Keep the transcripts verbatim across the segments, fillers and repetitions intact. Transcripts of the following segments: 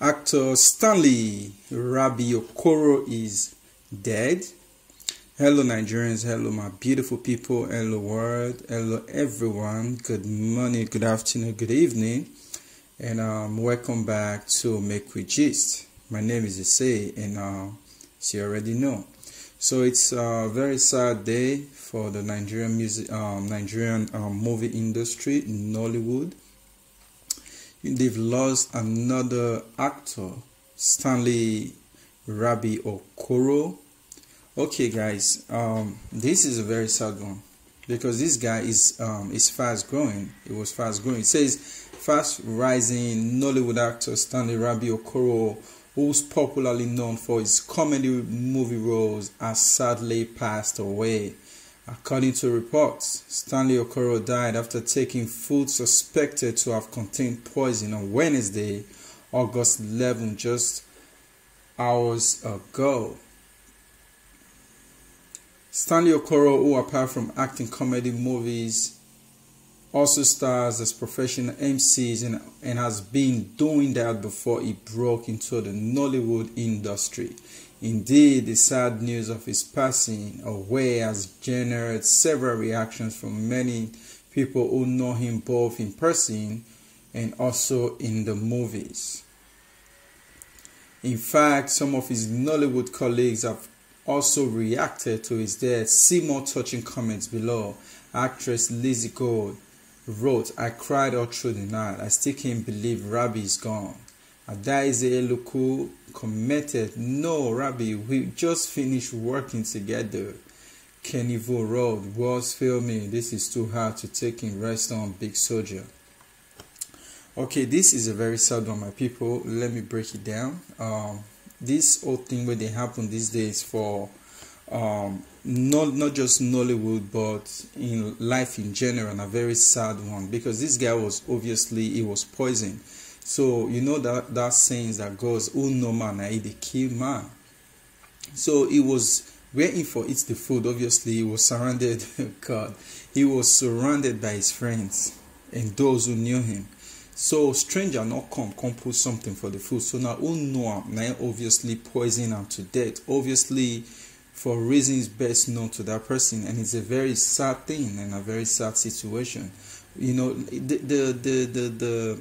Actor Stanley Rabbi Okoro is dead. Hello Nigerians, hello my beautiful people, hello world, hello everyone. Good morning, good afternoon, good evening, and um, welcome back to Make We Gist. My name is Issei, and uh, as you already know, so it's a very sad day for the Nigerian music, um, Nigerian um, movie industry in Nollywood. They've lost another actor, Stanley Rabbi Okoro. Okay guys, um, this is a very sad one because this guy is um, is fast growing. It was fast growing. It says fast rising Nollywood actor Stanley Rabbi Okoro, who's popularly known for his comedy movie roles, has sadly passed away. According to reports, Stanley Okoro died after taking food suspected to have contained poison on Wednesday, August eleventh, just hours ago. Stanley Okoro, who apart from acting comedy movies, also stars as professional M Cs and, and has been doing that before he broke into the Nollywood industry. Indeed, the sad news of his passing away has generated several reactions from many people who know him both in person and also in the movies. In fact, some of his Nollywood colleagues have also reacted to his death. See more touching comments below. Actress Lizzie Gold wrote, "I cried all through the night. I still can't believe Rabbi is gone." Issei Eluku commented, "No, Rabbi, we just finished working together." Kenivo wrote, "Was filming. This is too hard to take in rest on Big Soldier." Okay, this is a very sad one, my people. Let me break it down. Um, this whole thing where they happen these days for um, not not just Nollywood, but in life in general, a very sad one because this guy was obviously he was poisoned. So you know that that saying that goes, "Oh no man, I eat the kill man." So he was waiting for it's the food. Obviously, he was surrounded. God, he was surrounded by his friends and those who knew him. So stranger not come come put something for the food. So now oh no, now obviously poison him to death. Obviously, for reasons best known to that person, and it's a very sad thing and a very sad situation. You know the the the the. the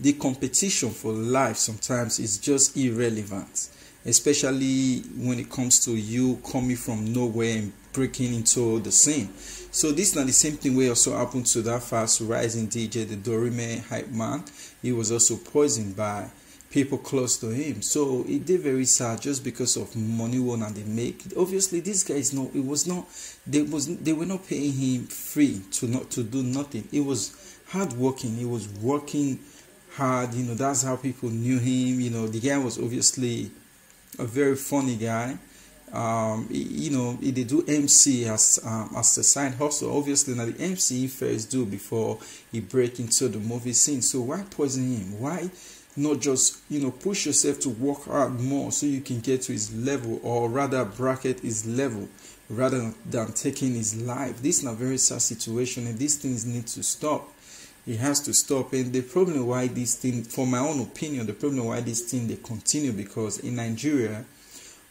The competition for life sometimes is just irrelevant, especially when it comes to you coming from nowhere and breaking into the scene. So this is not the same thing we also happened to that fast rising D J, the Dorime hype man. He was also poisoned by people close to him. So it did very sad just because of money one and they make. Obviously this guy is not, it was not, they was they were not paying him free to not to do nothing. It was hard working, he was working hard, you know, that's how people knew him. You know, the guy was obviously a very funny guy. Um, he, you know, he, they do M C as um, as a side hustle. Obviously, now the M C he first do before he break into the movie scene. So why poison him? Why not just, you know, push yourself to work hard more so you can get to his level, or rather bracket his level, rather than, than taking his life? This is a very sad situation, and these things need to stop. It has to stop. And the problem why this thing, for my own opinion, the problem why this thing they continue, because in Nigeria,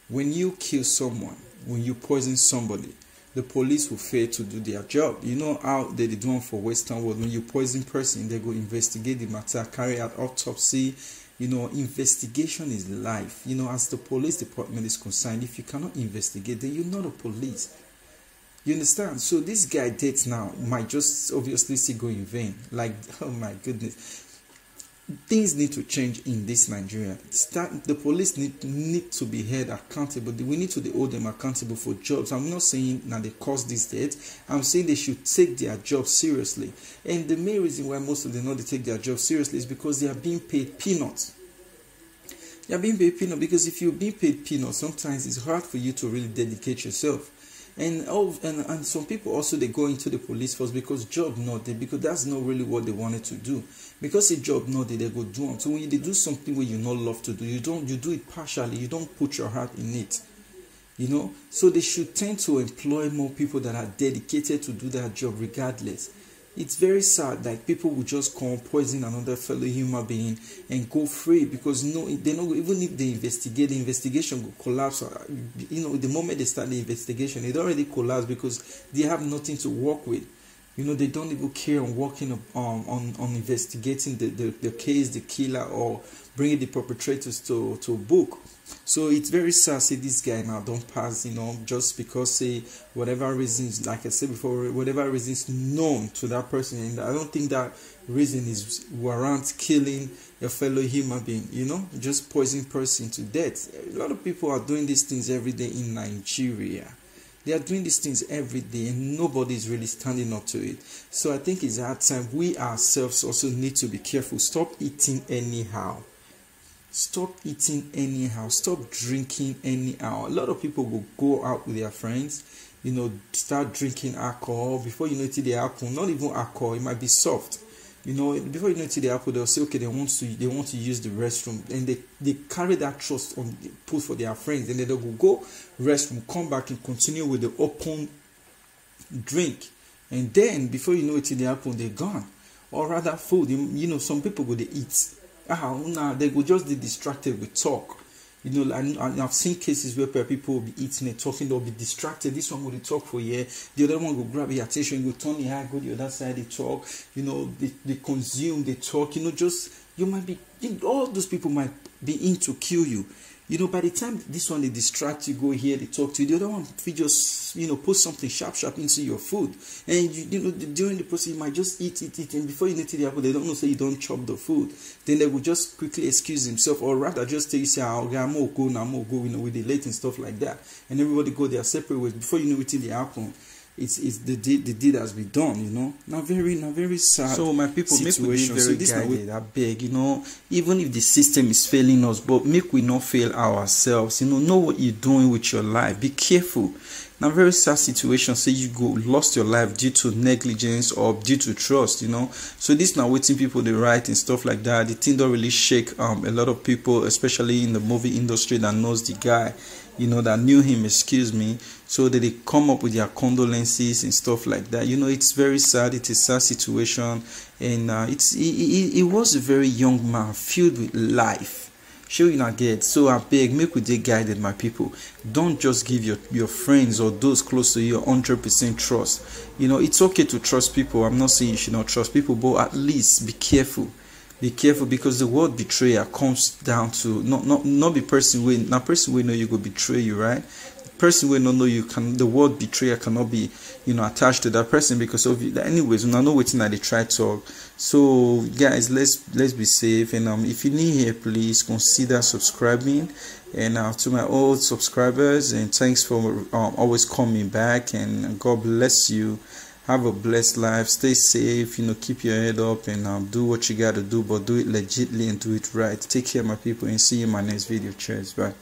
when you kill someone, when you poison somebody, the police will fail to do their job. You know how they did one for Western world. When you poison person, they go investigate the matter, carry out autopsy. You know, investigation is life. You know, as the police department is concerned, if you cannot investigate, then you're not a police. You understand? So this guy dates now might just obviously see go in vain. Like, oh my goodness. Things need to change in this Nigeria. Start, the police need, need to be held accountable. We need to hold them accountable for jobs. I'm not saying that they cause this death. I'm saying they should take their job seriously. And the main reason why most of them know they take their job seriously is because they are being paid peanuts. They are being paid peanuts because if you're being paid peanuts, sometimes it's hard for you to really dedicate yourself. And, and and some people also, they go into the police force because job not there, because that's not really what they wanted to do. Because a job not there, they go do it. So when they do something where you not love to do, you don't you do it partially, you don't put your heart in it. You know? So they should tend to employ more people that are dedicated to do that job regardless. It's very sad that people will just come poison another fellow human being and go free, because no, they know even if they investigate, the investigation will collapse. You know, the moment they start the investigation, it already collapsed because they have nothing to work with. You know, they don't even care on working on on, on investigating the, the, the case, the killer, or bringing the perpetrators to to book. So it's very sad. Say this guy now don't pass, you know, just because say whatever reasons, like I said before, whatever reasons known to that person, and I don't think that reason is warrant killing a fellow human being. You know, just poison person to death. A lot of people are doing these things every day in Nigeria. They are doing these things every day and nobody is really standing up to it. So I think it's that time we ourselves also need to be careful. Stop eating anyhow. Stop eating anyhow. Stop drinking anyhow. A lot of people will go out with their friends, you know, start drinking alcohol. Before you know it, they happen. Not even alcohol. It might be soft. You know, before you know it, they happen, they'll say, okay, they want to they want to use the restroom, and they, they carry that trust on put for their friends, and then they'll go restroom, come back and continue with the open drink, and then before you know it, they happen, they're gone. Or rather, food. You know, some people go they eat. Ah, nah, they go just be distracted with talk. You know, and, and I've seen cases where people will be eating and talking, they'll be distracted. This one will talk for a year, the other one will grab your attention, go turn your eye, go the other side, they talk, you know, they, they consume, they talk, you know, just, you might be, you, all those people might be in to kill you. You know, by the time this one, they distract you, go here, they talk to you, the other one, they just, you know, put something sharp, sharp into your food. And, you, you know, during the process, you might just eat, eat, eat, and before you need to the apple, they don't know, say you don't chop the food. Then they will just quickly excuse themselves, or rather just tell you, say, oh, okay, I'm going to go, now I'm going to go, you know, with the late and stuff like that. And everybody go their separate ways. Before you know it, the apple, it's, it's the deed, the deed has been done, you know. Now very, now very sad. So my people, situation. Make we be very so guided. I beg, you know, even if the system is failing us, but make we not fail ourselves. You know, know what you're doing with your life. Be careful. Now very sad situation. Say you go lost your life due to negligence or due to trust. You know, so this now waiting people they write and stuff like that. The thing don't really shake um a lot of people, especially in the movie industry that knows the guy. You know, that knew him, excuse me, so that they come up with their condolences and stuff like that. You know, it's very sad. It's a sad situation. And uh, it's he, he, he was a very young man filled with life. Sure, you not get. So I beg, make we dey guided, my people. Don't just give your, your friends or those close to you one hundred percent trust. You know, it's okay to trust people. I'm not saying you should not trust people, but at least be careful. Be careful, because the word betrayer comes down to not not not be person way now person we know you go betray you, right? The person we no know you can the word betrayer cannot be, you know, attached to that person because of you. Anyways, we know waiting that they try to talk. So guys, let's let's be safe, and um if you need here, please consider subscribing. And uh, to my old subscribers, and thanks for um, always coming back, and God bless you. Have a blessed life. Stay safe. You know, keep your head up, and um, do what you gotta do, but do it legitly and do it right. Take care, my people, and see you in my next video. Cheers. Bye.